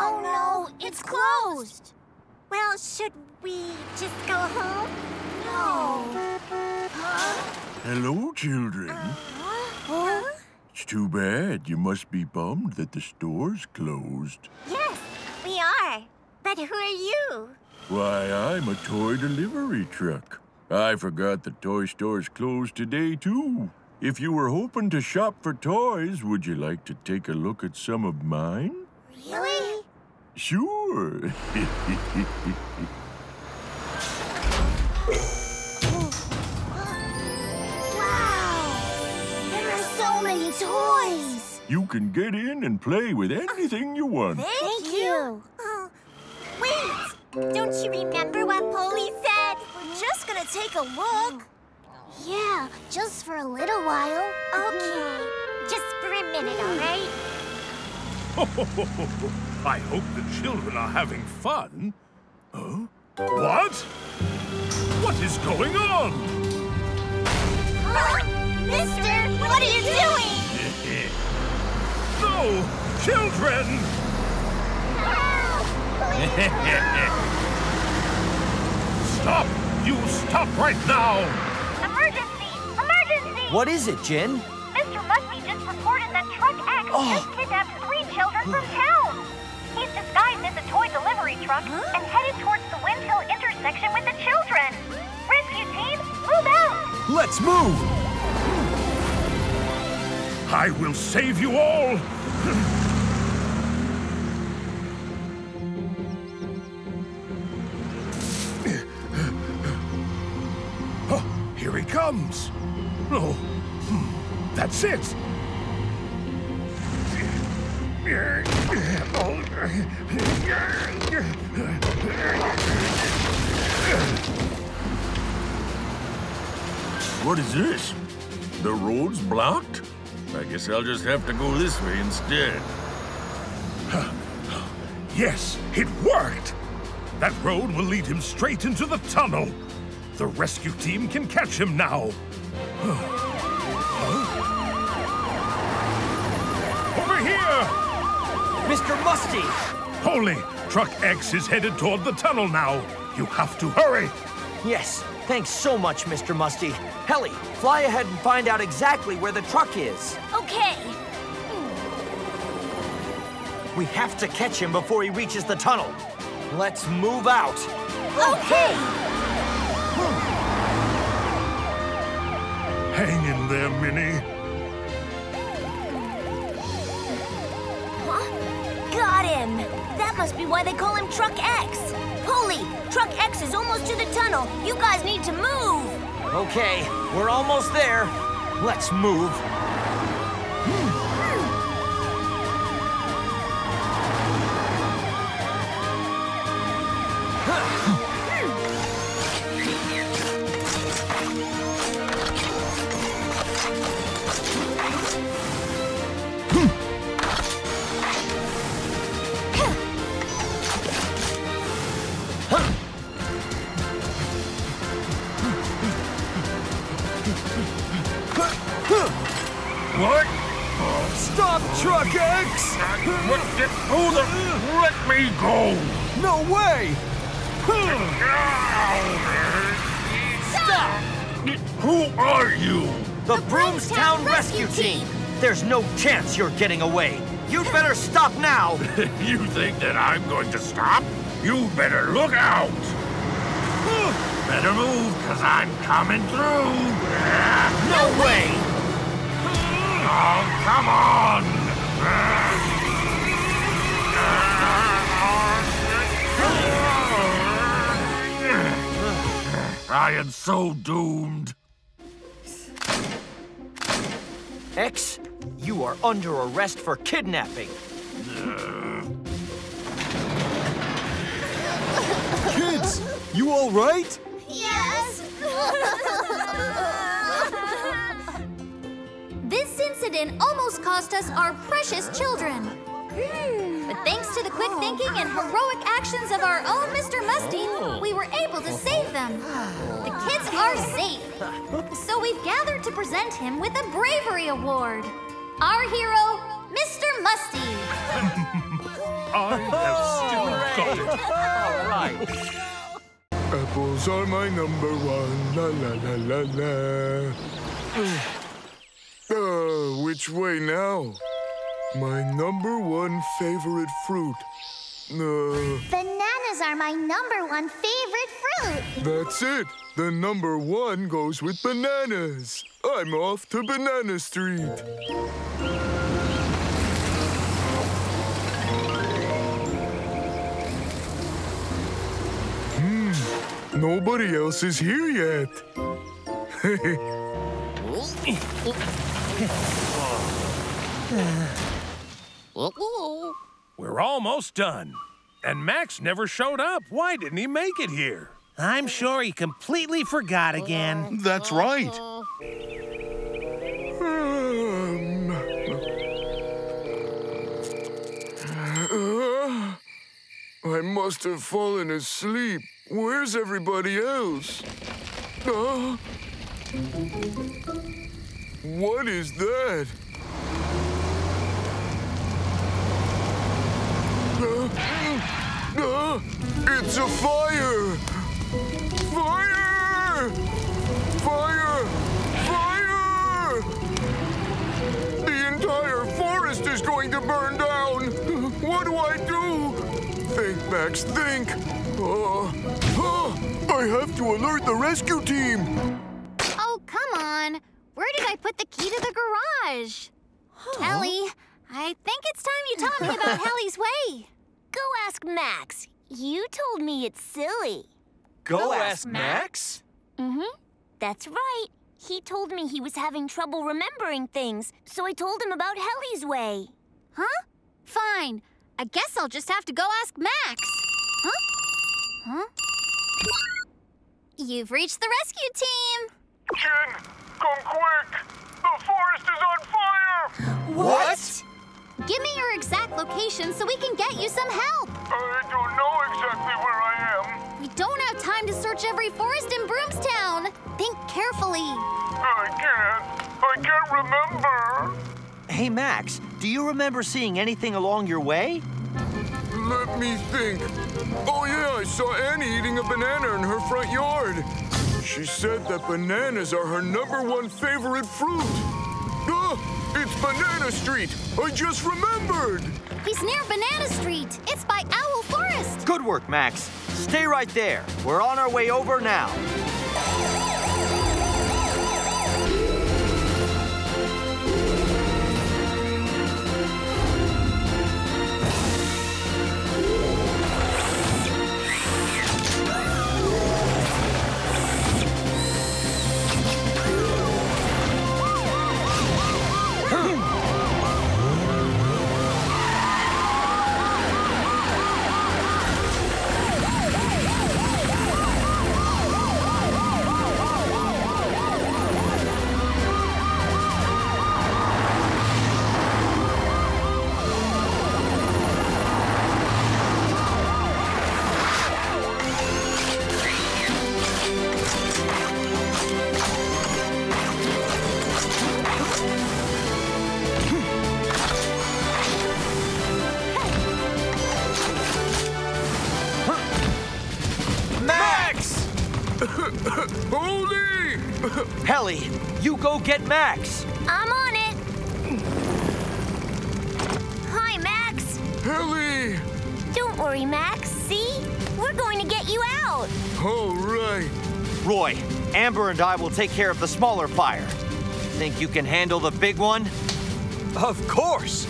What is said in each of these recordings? Oh no, it's closed! Well, should we just go home? No. Huh? Hello, children. Huh? It's too bad. You must be bummed that the store's closed. Yes, we are. But who are you? Why, I'm a toy delivery truck. I forgot the toy store's closed today, too. If you were hoping to shop for toys, would you like to take a look at some of mine? Really? Sure. Wow! There are so many toys! You can get in and play with anything you want. Thank you! Oh, wait! Don't you remember what Polly said? We're just gonna take a look. Yeah, just for a little while. Okay, just for a minute, all right? I hope the children are having fun. Huh? What? What is going on? Mister, what are you doing? No! Children! Help! Stop! You stop right now! Emergency! Emergency! What is it, Jin? Mr. Musty just reported that Truck X just kidnapped children from town. He's disguised as a toy delivery truck and headed towards the Wind Hill intersection with the children. Rescue team, move out! Let's move! I will save you all! Oh, here he comes! Oh, that's it! What is this? The road's blocked? I guess I'll just have to go this way instead. Yes, it worked! That road will lead him straight into the tunnel. The rescue team can catch him now. Over here! Mr. Musty! Holy! Truck X is headed toward the tunnel now. You have to hurry. Yes. Thanks so much, Mr. Musty. Helly, fly ahead and find out exactly where the truck is. Okay. We have to catch him before he reaches the tunnel. Let's move out. Okay. Hang in there, Minnie. Got him! That must be why they call him Truck X. Polly, Truck X is almost to the tunnel. You guys need to move. Okay, we're almost there. Let's move. There's no chance you're getting away. You'd better stop now. You think that I'm going to stop? You better look out. Better move, because I'm coming through. No way. Oh, come on. I am so doomed. X? You are under arrest for kidnapping. Kids, you all right? Yes. This incident almost cost us our precious children. But thanks to the quick thinking and heroic actions of our own Mr. Musty, we were able to save them. The kids are safe. So we've gathered to present him with a bravery award. Our hero, Mr. Musty. I have still got it. All right. Apples are my number one, la la la la la. Which way now? My number one favorite fruit. Bananas are my number one favorite fruit. That's it. The number one goes with bananas. I'm off to Banana Street. Nobody else is here yet. We're almost done. And Max never showed up. Why didn't he make it here? I'm sure he completely forgot again. That's right. I must have fallen asleep. Where's everybody else? What is that? It's a fire! Fire! Fire! Fire! The entire forest is going to burn down! What do I do? Think, Max, think! I have to alert the rescue team! Oh, come on! Where did I put the key to the garage? Huh? Helly, I think it's time you taught me about Helly's Way. Go ask Max. You told me it's silly. Go ask Max? Mm-hmm. That's right. He told me he was having trouble remembering things, so I told him about Helly's Way. Huh? Fine. I guess I'll just have to go ask Max. Huh? Huh? You've reached the rescue team! JIN, come quick! The forest is on fire! What? Give me your exact location so we can get you some help! I don't know exactly where I am. We don't have time to search every forest in Broomstown. Think carefully. I can't remember. Hey, Max, do you remember seeing anything along your way? Let me think. Oh, yeah, I saw Annie eating a banana in her front yard. She said that bananas are her number one favorite fruit. It's Banana Street. I just remembered. He's near Banana Street. It's by Owl Forest. Good work, Max. Stay right there. We're on our way over now. Helly, you go get Max. I'm on it. Hi, Max. Helly. Don't worry, Max. See? We're going to get you out. All right. Roy, Amber and I will take care of the smaller fire. Think you can handle the big one? Of course.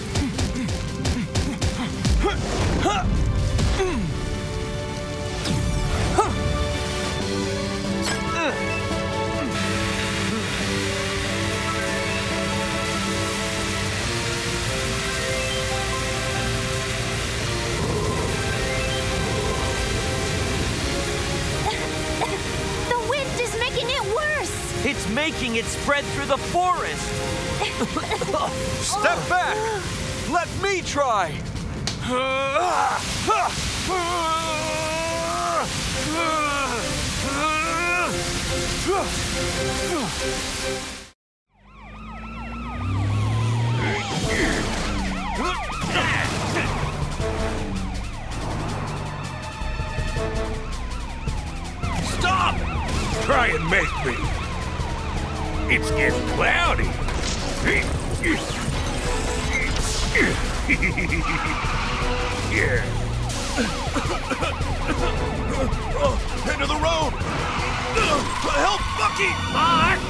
Making it spread through the forest. Step back. Let me try. try and make me. It's getting cloudy. Yeah. End of the road! Help, Bucky! Mark!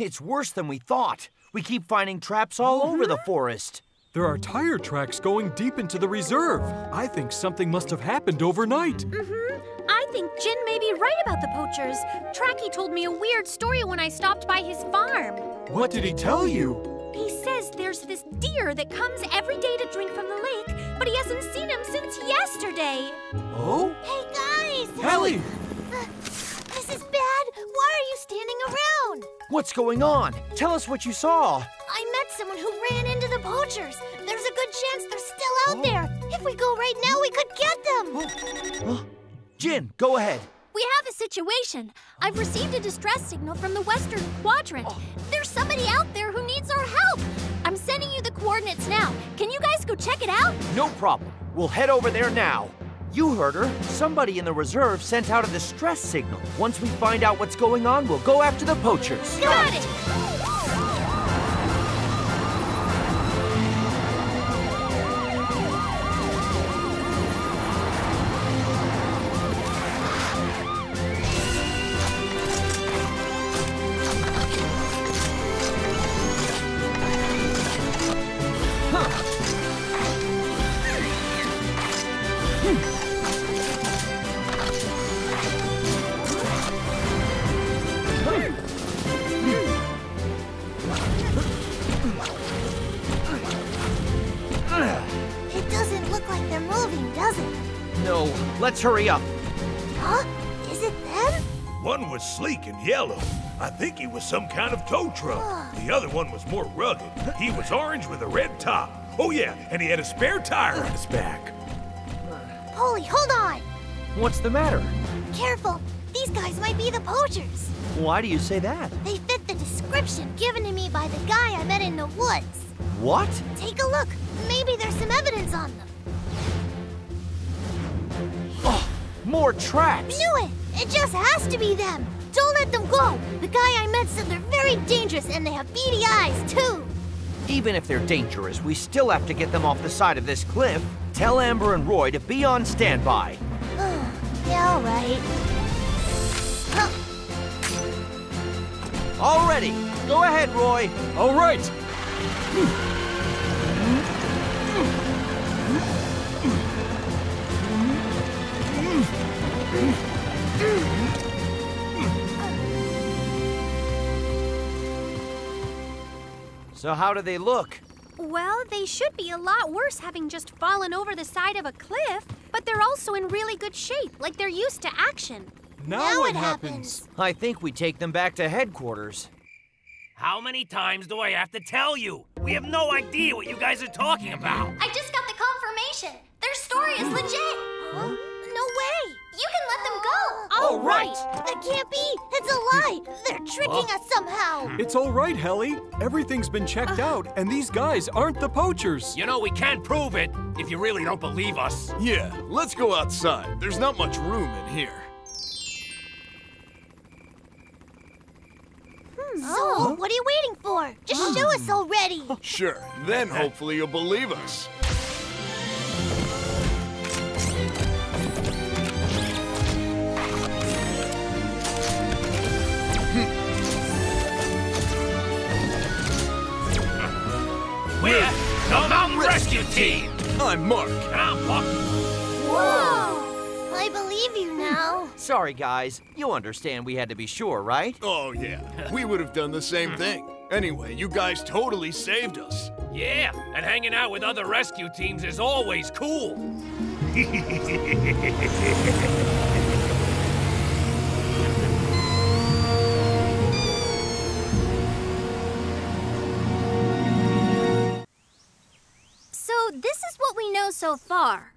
It's worse than we thought. We keep finding traps all over the forest. There are tire tracks going deep into the reserve. I think something must have happened overnight. I think Jin may be right about the poachers. Tracky told me a weird story when I stopped by his farm. What did he tell you? He says there's this deer that comes every day to drink from the lake, but he hasn't seen him since yesterday. Oh? Hey, guys! Helly! This is bad. Why are you standing around? What's going on? Tell us what you saw. I met someone who ran into the poachers. There's a good chance they're still out there. If we go right now, we could get them. Jin, go ahead. We have a situation. I've received a distress signal from the Western Quadrant. There's somebody out there who needs our help. I'm sending you the coordinates now. Can you guys go check it out? No problem. We'll head over there now. You heard her. Somebody in the reserve sent out a distress signal. Once we find out what's going on, we'll go after the poachers. Got it! Let's hurry up. Huh? Is it them? One was sleek and yellow. I think he was some kind of tow truck. The other one was more rugged. He was orange with a red top. Oh yeah, and he had a spare tire on his back. Polly, hold on! What's the matter? Careful! These guys might be the poachers. Why do you say that? They fit the description given to me by the guy I met in the woods. What? Take a look. Maybe there's some evidence on them. More traps! Knew it! It just has to be them! Don't let them go! The guy I met said they're very dangerous and they have beady eyes, too! Even if they're dangerous, we still have to get them off the side of this cliff. Tell Amber and Roy to be on standby. Yeah, all right. All ready! Go ahead, Roy! All right! So how do they look? Well, they should be a lot worse having just fallen over the side of a cliff, but they're also in really good shape, like they're used to action. Now what happens? I think we take them back to headquarters. How many times do I have to tell you? We have no idea what you guys are talking about. I just got the confirmation. Their story is legit. Huh? No way! You can let them go! All right! That can't be! That's a lie! They're tricking us somehow! It's all right, Helly. Everything's been checked out, and these guys aren't the poachers. You know, we can't prove it if you really don't believe us. Yeah, let's go outside. There's not much room in here. So, what are you waiting for? Just show us already! Sure, then hopefully you'll believe us. We're the Mountain Rescue Team! I'm Mark. And I'm Bucky. Whoa! I believe you now. Sorry, guys. You understand we had to be sure, right? Oh, yeah. We would have done the same thing. Anyway, you guys totally saved us. Yeah, and hanging out with other rescue teams is always cool. This is what we know so far.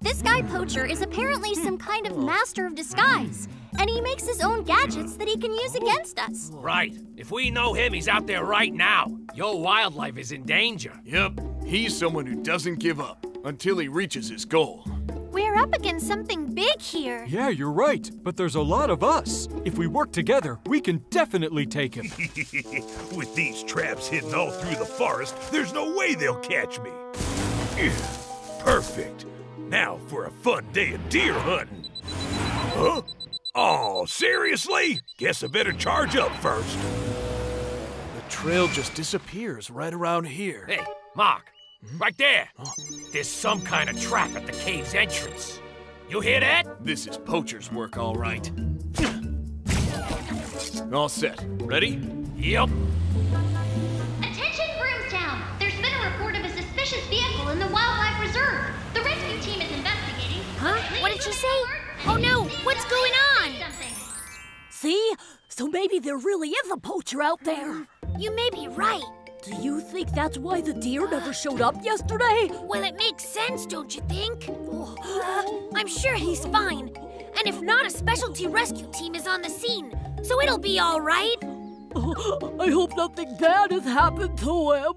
This guy Poacher is apparently some kind of master of disguise. and he makes his own gadgets that he can use against us. Right. If we know him, he's out there right now. Your wildlife is in danger. Yep. He's someone who doesn't give up until he reaches his goal. We're up against something big here. Yeah, you're right. But there's a lot of us. If we work together, we can definitely take him. With these traps hidden all through the forest, there's no way they'll catch me. Perfect. Now for a fun day of deer hunting. Huh? Oh, seriously? Guess I better charge up first. The trail just disappears right around here. Hey, Mark. Right there! There's some kind of trap at the cave's entrance. You hear that? This is Poacher's work, all right. All set. Ready? Yep. Attention, Broomstown! There's been a report of a suspicious vehicle in the wildlife reserve. The rescue team is investigating. Huh? What did she say? Oh no! What's going on? See? So maybe there really is a poacher out there. You may be right. Do you think that's why the deer never showed up yesterday? Well, it makes sense, don't you think? I'm sure he's fine. And if not, a specialty rescue team is on the scene, so it'll be all right. I hope nothing bad has happened to him.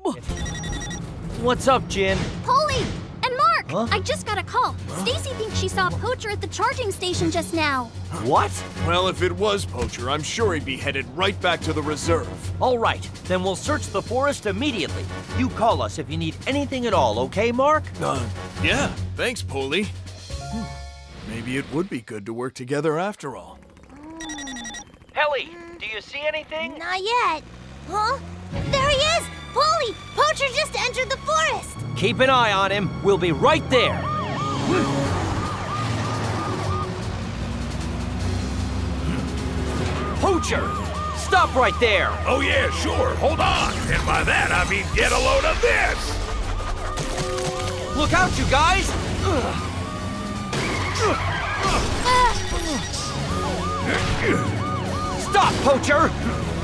What's up, Jin? Polly! And Mark! Huh? I just got a call. Stacy thinks she saw Poacher at the charging station just now. What? Well, if it was Poacher, I'm sure he'd be headed right back to the reserve. All right, then we'll search the forest immediately. You call us if you need anything at all, okay, Mark? Yeah. Thanks, Polly. Maybe it would be good to work together after all. Helly, do you see anything? Not yet. Huh? There he is! Polly! Poacher just entered the forest! Keep an eye on him. We'll be right there. Poacher! Stop right there! Oh yeah, sure. Hold on. And by that, I mean get a load of this! Look out, you guys! Stop, Poacher!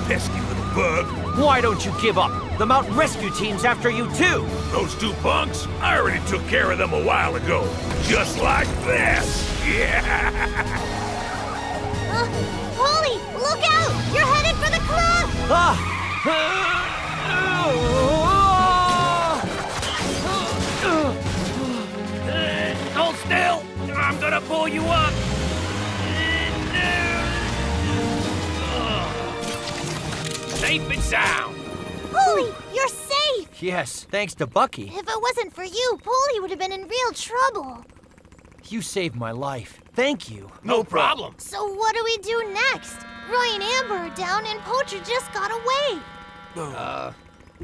Pesky little bug. Why don't you give up? The mountain rescue team's after you, too. Those two punks? I already took care of them a while ago. Just like this. Yeah. Polly, look out! You're headed for the cliff! Hold still! I'm gonna pull you up. Safe and sound. Polly, you're safe! Yes, thanks to Bucky. If it wasn't for you, Polly would have been in real trouble. You saved my life. Thank you. No problem. So what do we do next? Roy and Amber are down and Poacher just got away.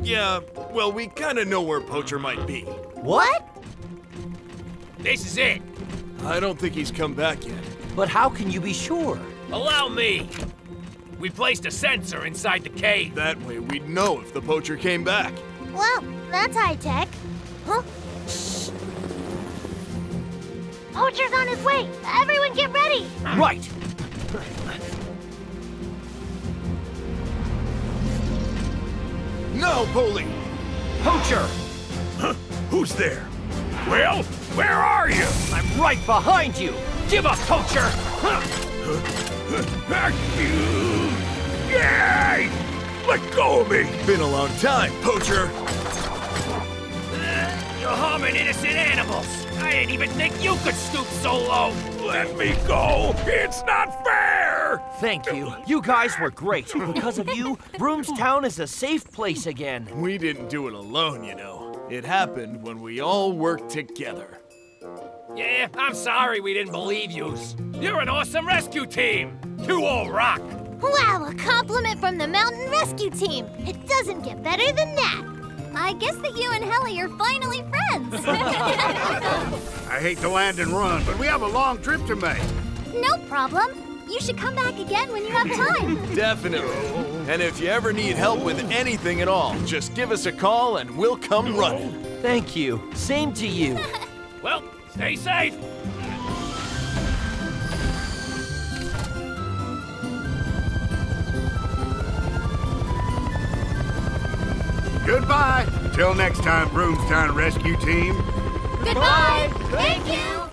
Yeah, well, we kind of know where Poacher might be. What? This is it. I don't think he's come back yet. But how can you be sure? Allow me. We placed a sensor inside the cave. That way we'd know if the poacher came back. Well, that's high-tech. Huh? Shh. Poacher's on his way. Everyone get ready. Right. No, Polly. Poacher. Huh? Who's there? Well, where are you? I'm right behind you. Give up, Poacher. Yay! Let go of me! Been a long time, Poacher. You're harming innocent animals. I didn't even think you could stoop so low. Let me go! It's not fair! Thank you. You guys were great. Because of you, Broomstown is a safe place again. We didn't do it alone, you know. It happened when we all worked together. Yeah, I'm sorry we didn't believe yous. You're an awesome rescue team. You all rock. Wow, a compliment from the mountain rescue team. It doesn't get better than that. I guess that you and Helly are finally friends. I hate to land and run, but we have a long trip to make. No problem. You should come back again when you have time. Definitely. And if you ever need help with anything at all, just give us a call and we'll come running. Thank you. Same to you. Well, stay safe. Goodbye! Till next time, Broomstown Rescue Team. Goodbye! Thank you!